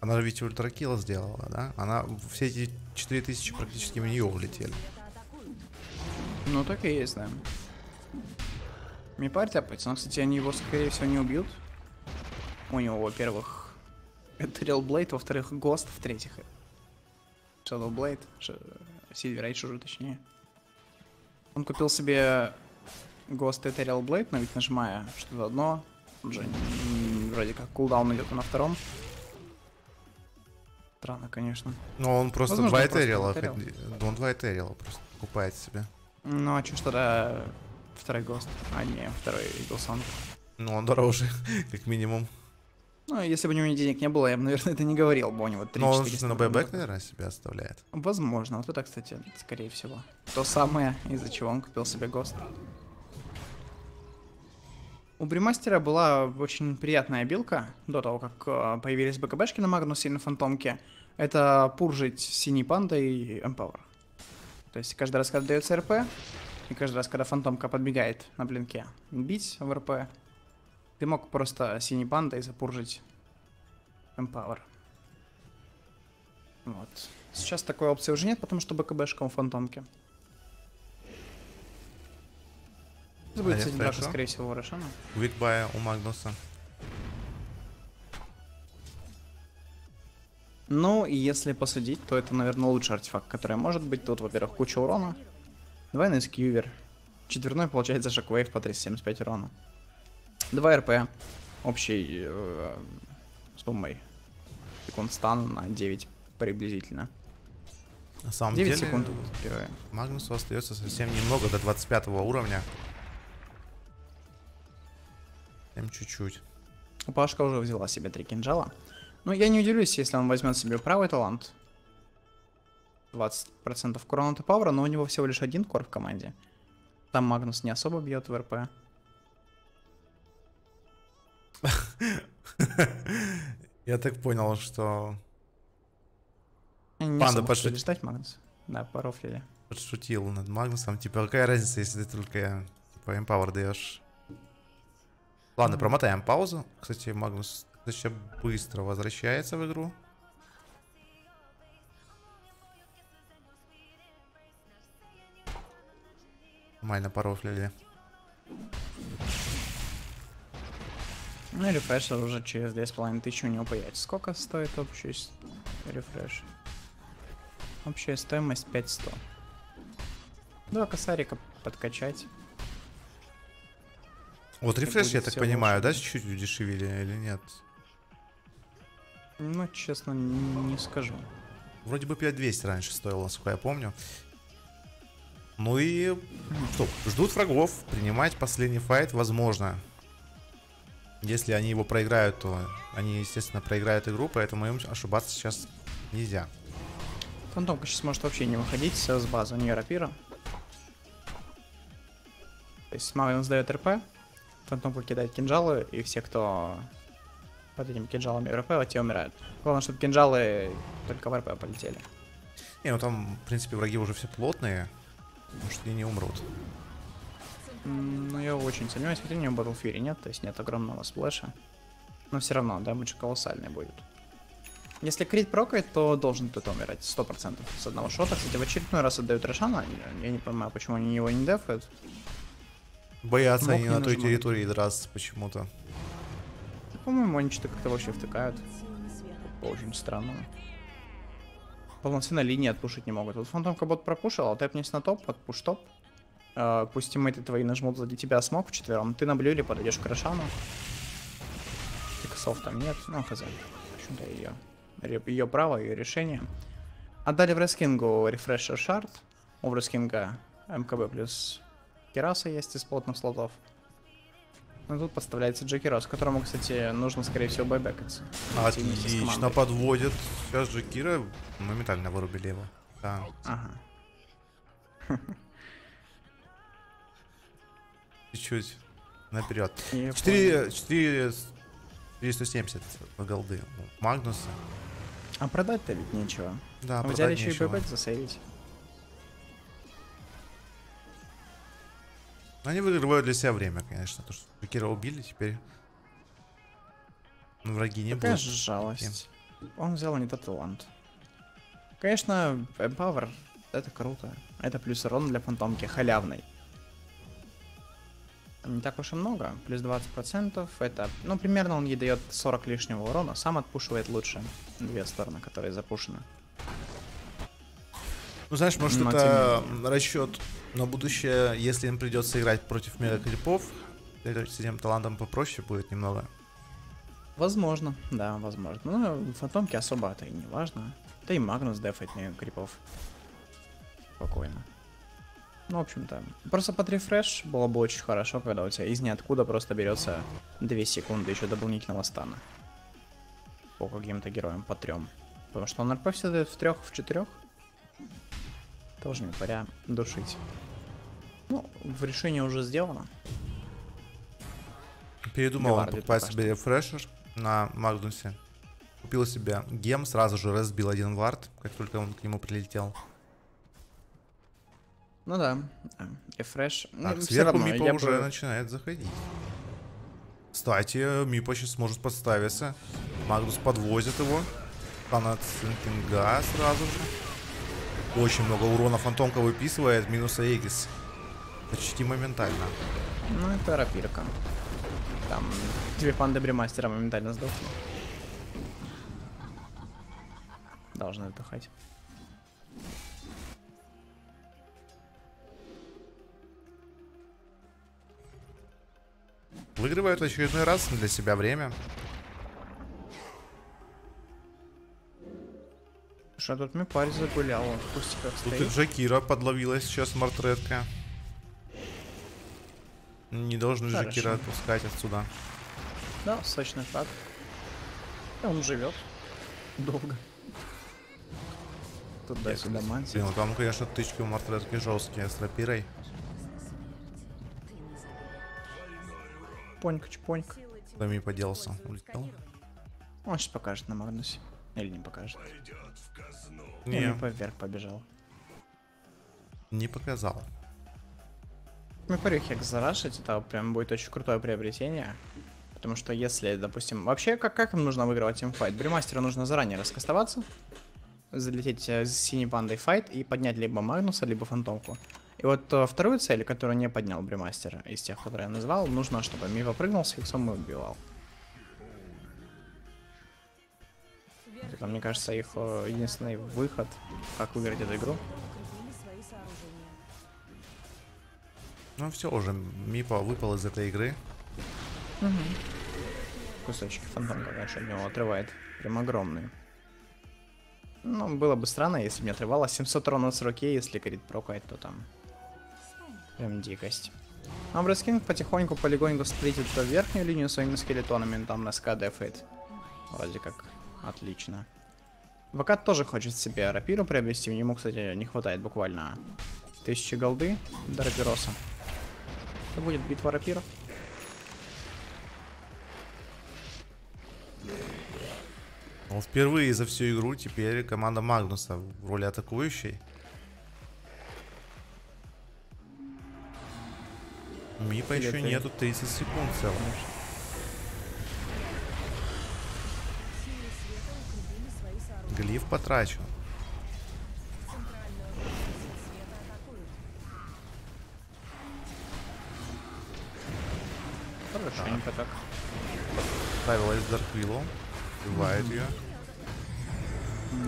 Она же ведь ультракилл сделала, да? Она все эти 4000 практически в нее улетели. Ну так и есть, да. Мипарь тяпается, но, кстати, они его, скорее всего, не убьют. У него, во-первых, Трилблейд, во-вторых, Гост, в-третьих, Шадоблейд, Сильверейдж уже, точнее. Он купил себе Гост и Трилблейд, но ведь нажимая что-то одно, уже вроде как кулдаун идет на втором. Странно, конечно. Но он просто два Этериала, он два Этериала просто покупает себе. Ну а чё ж тогда второй Гост? А не, второй Иглсон. Ну он дороже, как минимум. Ну если бы у него денег не было, я бы, наверное, это не говорил бы, у него 3-4. Но он же на бэбэк, наверное, себя оставляет. Возможно, вот это, кстати, скорее всего то самое, из-за чего он купил себе Гост. У Брюмастера была очень приятная билка до того, как появились БКБшки на Магнусе и на Фантомке. Это пуржить синий панда и Empower. То есть каждый раз, когда дается РП, и каждый раз, когда Фантомка подбегает на блинке бить в РП, ты мог просто синий панда и запуржить Empower. Вот. Сейчас такой опции уже нет, потому что БКБшка у Фантомки. Это будет, кстати, даже, скорее всего, решено. Викбая у Магнуса. Ну, и если посудить, то это, наверное, лучший артефакт, который может быть. Тут, во-первых, куча урона. Двойной скювер. Четверной, получается, Шоквейв по 375 урона. 2 РП. Общий суммой. Секунд стан на 9 приблизительно. На самом деле, секунд. Магнусу остается совсем немного до 25 уровня. Там чуть-чуть. Пашка уже взяла себе 3 кинжала. Но я не удивлюсь, если он возьмет себе правый талант. 20% курона и пауэра, но у него всего лишь один кор в команде. Там Магнус не особо бьет в РП. Я так понял, что... Панда пошутил. Да, порофлили. Подшутил над Магнусом. Типа, какая разница, если ты только по Empower даешь? Ладно, промотаем паузу. Кстати, Магнус достаточно быстро возвращается в игру. Нормально порофлили. Ну и рефреш уже через 2500 у него появится. Сколько стоит общий рефреш? Общая стоимость 5100. 2 косарика подкачать. Вот рефреш, я так понимаю, лучше. Да, чуть-чуть удешевили или нет? Ну, честно, не скажу. Вроде бы 5200 раньше стоило, насколько я помню. Ну и... Стоп. Ждут врагов, принимать последний файт возможно. Если они его проиграют, то они, естественно, проиграют игру, поэтому им ошибаться сейчас нельзя. Фантомка сейчас может вообще не выходить с базы, у нее рапира. То есть Магнус дает РП, Фантомка кидает кинжалы, и все, кто под этим кинжалами РП, те умирают. Главное, чтобы кинжалы только в РП полетели. Не, ну там, в принципе, враги уже все плотные, может, они не умрут. Ну, я очень сомневаюсь, хотя у него Battle Fury нет, то есть нет огромного сплэша. Но все равно, дамыч колоссальный будет. Если крит прокает, то должен кто-то умирать 100% с одного шота. Кстати, в очередной раз отдают Рошана. Я не понимаю, почему они его не дефают. Боятся они на той территории драться почему-то. По-моему, они что-то как-то вообще втыкают. Очень странно. Полноценно линии отпушить не могут. Вот Фантомка бот пропушил, а тэп низ на топ, отпуш топ. Пусть тиммейты твои нажмут сзади тебя смог вчетвером. Ты на блюре подойдешь к Рошану. Иксов там нет, ну хз. Почему-то ее право, ее решение. Отдали Враскингу рефрешер шард. У Враскинга МКБ плюс Кираса есть из плотных слотов. Но тут подставляется Джекира, с которому, кстати, нужно, скорее всего, байбекаться. Отлично подводит. Сейчас Джекира моментально вырубили его. Да. Ага. Чуть-чуть наперед. 470 голды у Магнуса. А продать-то ведь нечего. Да, продать взяли нечего. Еще и ББ засейвить. Но они выигрывают для себя время, конечно. То, что Джекира убили, теперь враги не будут. Жалость. Он взял не тот талант. Конечно, Empower это круто. Это плюс урон для фантомки халявный. Не так уж и много. Плюс 20%. Это, ну, примерно он ей дает 40 лишнего урона. Сам отпушивает лучше. Две стороны, которые запушены. Ну, знаешь, может, но это расчет на будущее, если им придется играть против мега-крипов. С этим талантом попроще будет немного. Возможно, да, возможно. Ну, фантомки особо это и не важно. Да и Магнус дефает мега-крипов. Спокойно. Ну, в общем-то, просто под рефреш было бы очень хорошо, когда у тебя из ниоткуда просто берется 2 секунды еще дополнительного стана. По каким-то героям, по 3. Потому что он РП все дает в 3, в 4. Тоже не паря душить. Ну, решение уже сделано. Передумал он покупать себе рефрешер на Магнусе. Купил себе гем, сразу же разбил один вард, как только он к нему прилетел. Ну да, рефреш. Так, сверху Мипа уже начинает заходить. Кстати, Мипа сейчас может подставиться. Магнус подвозит его. Фанат Сенкинга сразу же. Очень много урона фантомка выписывает. Минус Аегис. Почти моментально. Ну это рапирка. Там тебе панда Брюмастера моментально сдохнет. Должна отдыхать. Выигрывает в очередной раз для себя время. Что тут Мипорь загулял, он в кустиках стоит. Тут и Джекира подловилась сейчас мартретка. Не должны Джекира отпускать отсюда. Да, сочный факт. Он живет долго. Туда сюда манси. Ну там, конечно, тычки у мартретки жесткие с рапирой. Понька-чпонька. Там и поделся. Улетел. Он сейчас покажет на Магнусе. Или не покажет. Не, поверх побежал. Не показал. Мипорь хекс зарашить, это прям будет очень крутое приобретение. Потому что если, допустим... Вообще, как им нужно выигрывать тимфайт? Брюмастеру нужно заранее раскастоваться. Залететь с синей пандой файт и поднять либо Магнуса, либо фантомку. И вот вторую цель, которую не поднял Брюмастер из тех, которые я назвал, нужно, чтобы Мипа прыгнул с фиксом и убивал. Это, мне кажется, их единственный выход, как выиграть эту игру. Ну все, уже Мипа выпал из этой игры. Угу. Кусочки фантомка, конечно, от него отрывает. Прям огромные. Ну, было бы странно, если бы не отрывало 700 урона с руки, если крит прокает, то там... Прям дикость. А Враскинг потихоньку, полегоньку встретит верхнюю линию своими скелетонами, там на СК дефает. Вроде как отлично. Вакат тоже хочет себе рапиру приобрести, ему, кстати, не хватает буквально 1000 голды до рапироса. Это будет битва рапиров. Но впервые за всю игру теперь команда Магнуса в роли атакующей. Мипа еще нету, 30 секунд целых. Глиф потрачен. Хорошенько так. Ставилась Дарквиллу. Убивает ее.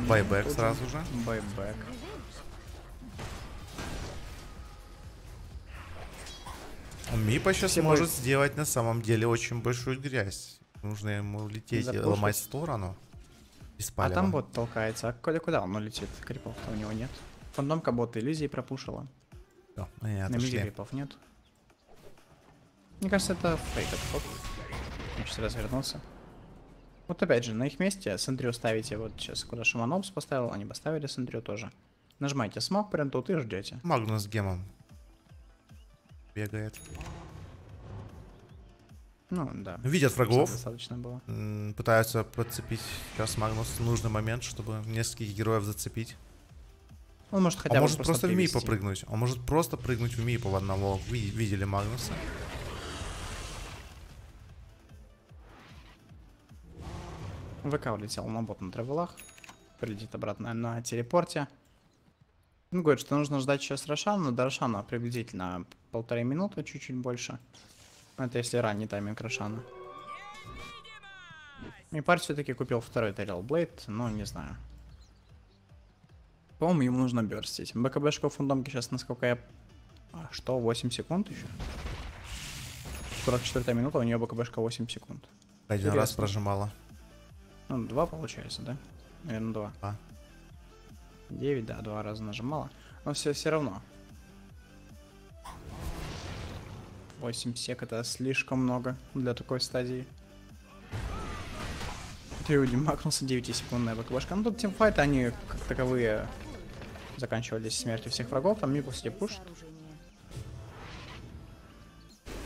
Байбэк сразу же. Байбэк. Мипа сейчас может сделать на самом деле очень большую грязь. Нужно ему лететь и ломать сторону. А там бот толкается. А куда он улетит? Крипов-то у него нет. Фантомка бота иллюзии пропушила. Иллюзии крипов нет. Мне кажется, это фейк отход. Я сейчас развернулся. Вот опять же, на их месте Сентрю ставите, вот сейчас куда Шиман Опс поставил, они поставили Сентрю тоже. Нажимайте смог прям тут и ждете. Магнус с гемом бегает. Ну да. Видят врагов. Достаточно было. Пытаются подцепить сейчас Магнус в нужный момент, чтобы нескольких героев зацепить. Он может хотя бы просто в Мипа прыгнуть. Он может просто прыгнуть в Мипа в одного. Вы видели Магнуса? ВК улетел на бот на тревелах. Прилетит обратно на телепорте. Он говорит, что нужно ждать сейчас Рошана. До Рошана приблизительно 1,5 минуты, чуть-чуть больше. Это если ранний тайминг Рошана. Мипарь все-таки купил второй Тарел Блейд, но не знаю. По-моему, ему нужно бёрстить. БКБшка у Фантомки сейчас, насколько я... Что, 8 секунд еще? 44 минута, у нее БКБшка 8 секунд. Один раз прожимала. Ну, 2 получается, да? Наверное, 2. 9, да, 2 раза нажимала. Но все равно. 8 сек это слишком много для такой стадии. Ты увидим Магнуса, 9-секундная БКБшка. Ну тут тимфайты, они как таковые заканчивались смертью всех врагов. Там Мипу все пушат. Нужно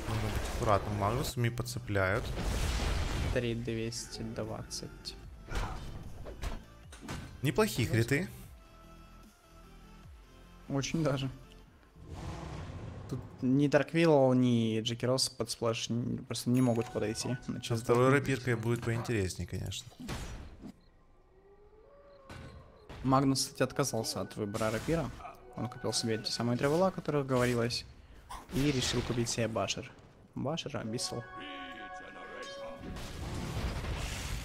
быть аккуратным, Магнус. Мипа цепляют. 3220. Неплохие криты. Очень даже. Тут ни Дарквилл, ни Джекирос под сплэш просто не могут подойти. Сейчас второй рапиркой будет поинтереснее, конечно. Магнус, кстати, отказался от выбора рапира. Он купил себе те самые тревела, о которых говорилось. И решил купить себе башер. Башер, абиссал.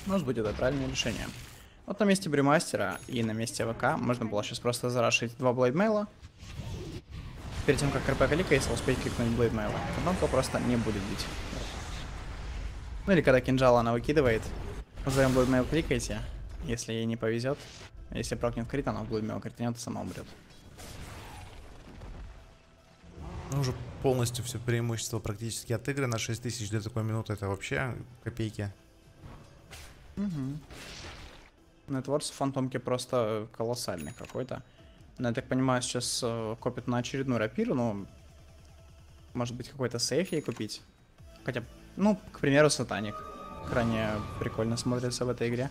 Может быть, это правильное решение. Вот на месте Брюмастера и на месте АВК можно было сейчас просто зарашить 2 Блэйдмейла. Перед тем, как РП клика, если успеть кликнуть Блэйдмейла. Фантомка просто не будет бить. Ну или когда кинжал она выкидывает, вызовем Блэйдмейл, кликайте. Если ей не повезет, если прокнет крит, она в Блэйдмейл критнет и сама умрет. Ну уже полностью все преимущество практически отыграно. 6000 для такой минуты это вообще копейки. Угу. Нетворс в Фантомке просто колоссальный какой-то. Но, я так понимаю, сейчас копит на очередную рапиру, но может быть какой-то сейф ей купить. Хотя, ну, к примеру, Сатаник. Крайне прикольно смотрится в этой игре.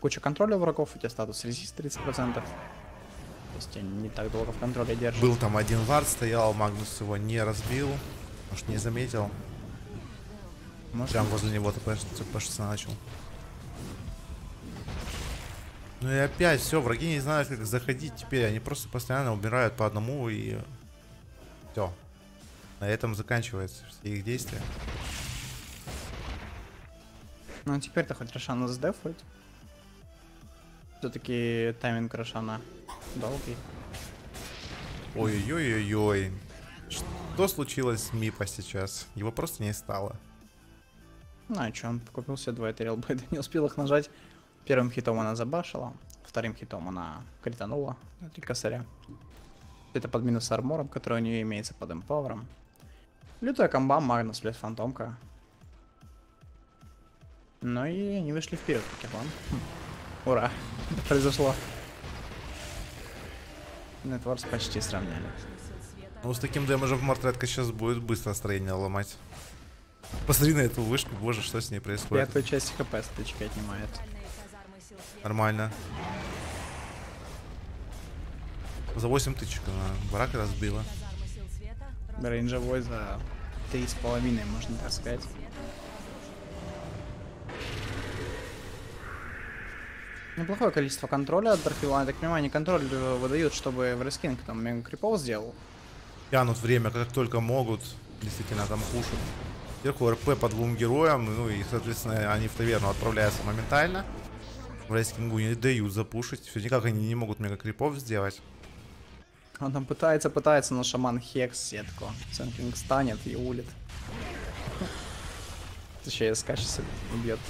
Куча контроля врагов, у тебя статус резист 30%. То есть я не так долго в контроле держу. Был там один вард, стоял, Магнус его не разбил. Может, не заметил. Может, прям возле него ТП-шиться начал. Ну и опять все, враги не знают, как заходить теперь. Они просто постоянно убирают по одному и... Все. На этом заканчиваются все их действия. Ну а теперь-то хоть Рошана сдефает. Все-таки тайминг Рошана долгий. Ой-ой-ой-ой. Что случилось с Мипа сейчас? Его просто не стало. Ну а че, он покупил себе 2 Тарелбайда, не успел их нажать. Первым хитом она забашила, вторым хитом она кританула, 3 косаря. Это под минус армором, который у нее имеется, под эмпауэром. Лютая комба, Магнус плюс Фантомка. Ну и они вышли вперед, покемон. Ура, это произошло. Нетворс почти сравняли. Ну с таким демажем мортретка сейчас будет быстро строение ломать. Посмотри на эту вышку, боже, что с ней происходит. 5-ю часть хп с тычки отнимает. Нормально. За 8 тычек она барак разбила. Рейнджевой за 3,5, можно так сказать. Неплохое количество контроля от Дарквилла. Я так понимаю, они контроль выдают, чтобы Враскинг там мега крипов сделал. Тянут время, как только могут. Действительно, там пушат. Сверху РП по 2 героям. Ну и, соответственно, они в таверну отправляются моментально. Враскингу не дают запушить. Все никак они не могут мега крипов сделать. Он там пытается, но шаман хекс сетку. Сенкинг станет и улит. Точнее, скачется, убьет.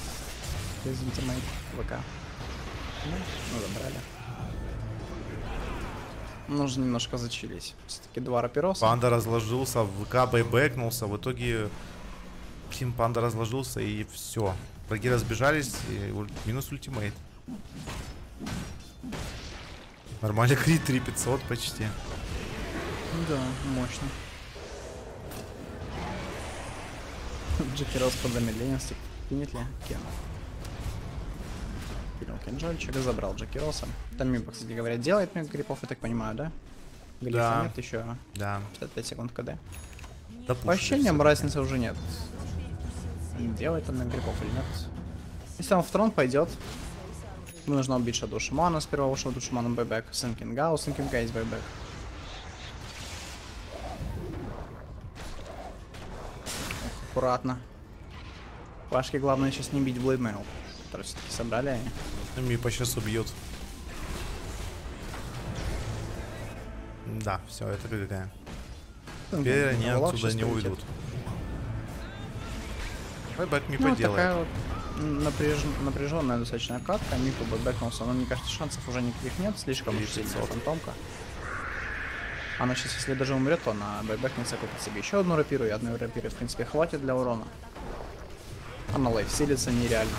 Извините, мой ВК. Ну, забрали. Нужно немножко зачились. Все-таки 2 рапироса. Панда разложился, ВК бэйбэкнулся. В итоге Хим Панда разложился и все. Враги разбежались, и минус ультимейт. Нормально крит, 3500 почти. Да, мощно. Джекирос под замедлением стекнет ли? Кем? Пилил кинжальчик, забрал Джекироса. Там Мипа, кстати говоря, делает мне грипов, я так понимаю, да? Глифа да. Нет еще. Да. 55 секунд КД. Да, по ощущениям, разницы уже нет. Делает он на грипов или нет. Если он в трон пойдет, нужно убить шаду Шимана. Сперва ушел до Шимана байбэк. Сенкинга, у Сенкинга есть байбэк. Аккуратно. Пашке главное сейчас не бить Блэйдмейл. Которые все-таки собрали они. Мипа сейчас убьют. Да, все, это ГГ. Теперь они отсюда не уйдут. Байбэк Мипа делает. Напряженная достаточно катка, Мипа бэкнулся, но мне кажется шансов уже никаких нет, слишком уж сильная фантомка. Она сейчас, если даже умрет, то она бэкбэкнется, купит себе еще одну рапиру, и одной рапиры в принципе хватит для урона. Она лайфсилится нереально,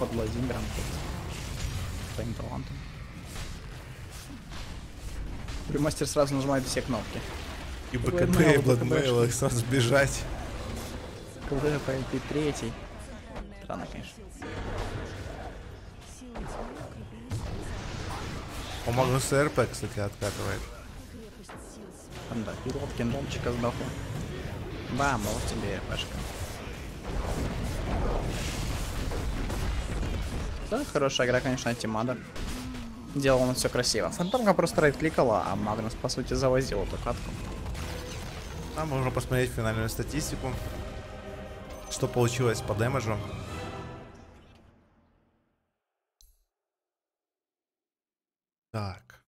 под Владимиром, под своим талантом. Брюмастер сразу нажимает все кнопки. И БКБ, и Бладмейл, их сразу сбежать. КВ пойти третий. Странно, конечно. О, Магнус РП, кстати, откатывает. Панда, пилот, кинжалчика сдохла. Бам, вот тебе РПшка. Да, хорошая игра, конечно, Тим Аду. Делал он все красиво. Фантомка просто райт-кликала, а Магнус, по сути, завозил эту катку. Там можно посмотреть финальную статистику. Что получилось по демеджу. Так.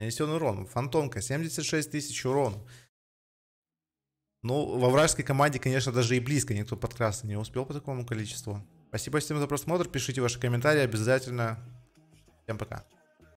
Нанесен урон. Фантомка 76 тысяч урон. Ну, во вражеской команде, конечно, даже и близко никто подкрасться не успел по такому количеству. Спасибо всем за просмотр. Пишите ваши комментарии обязательно. Всем пока.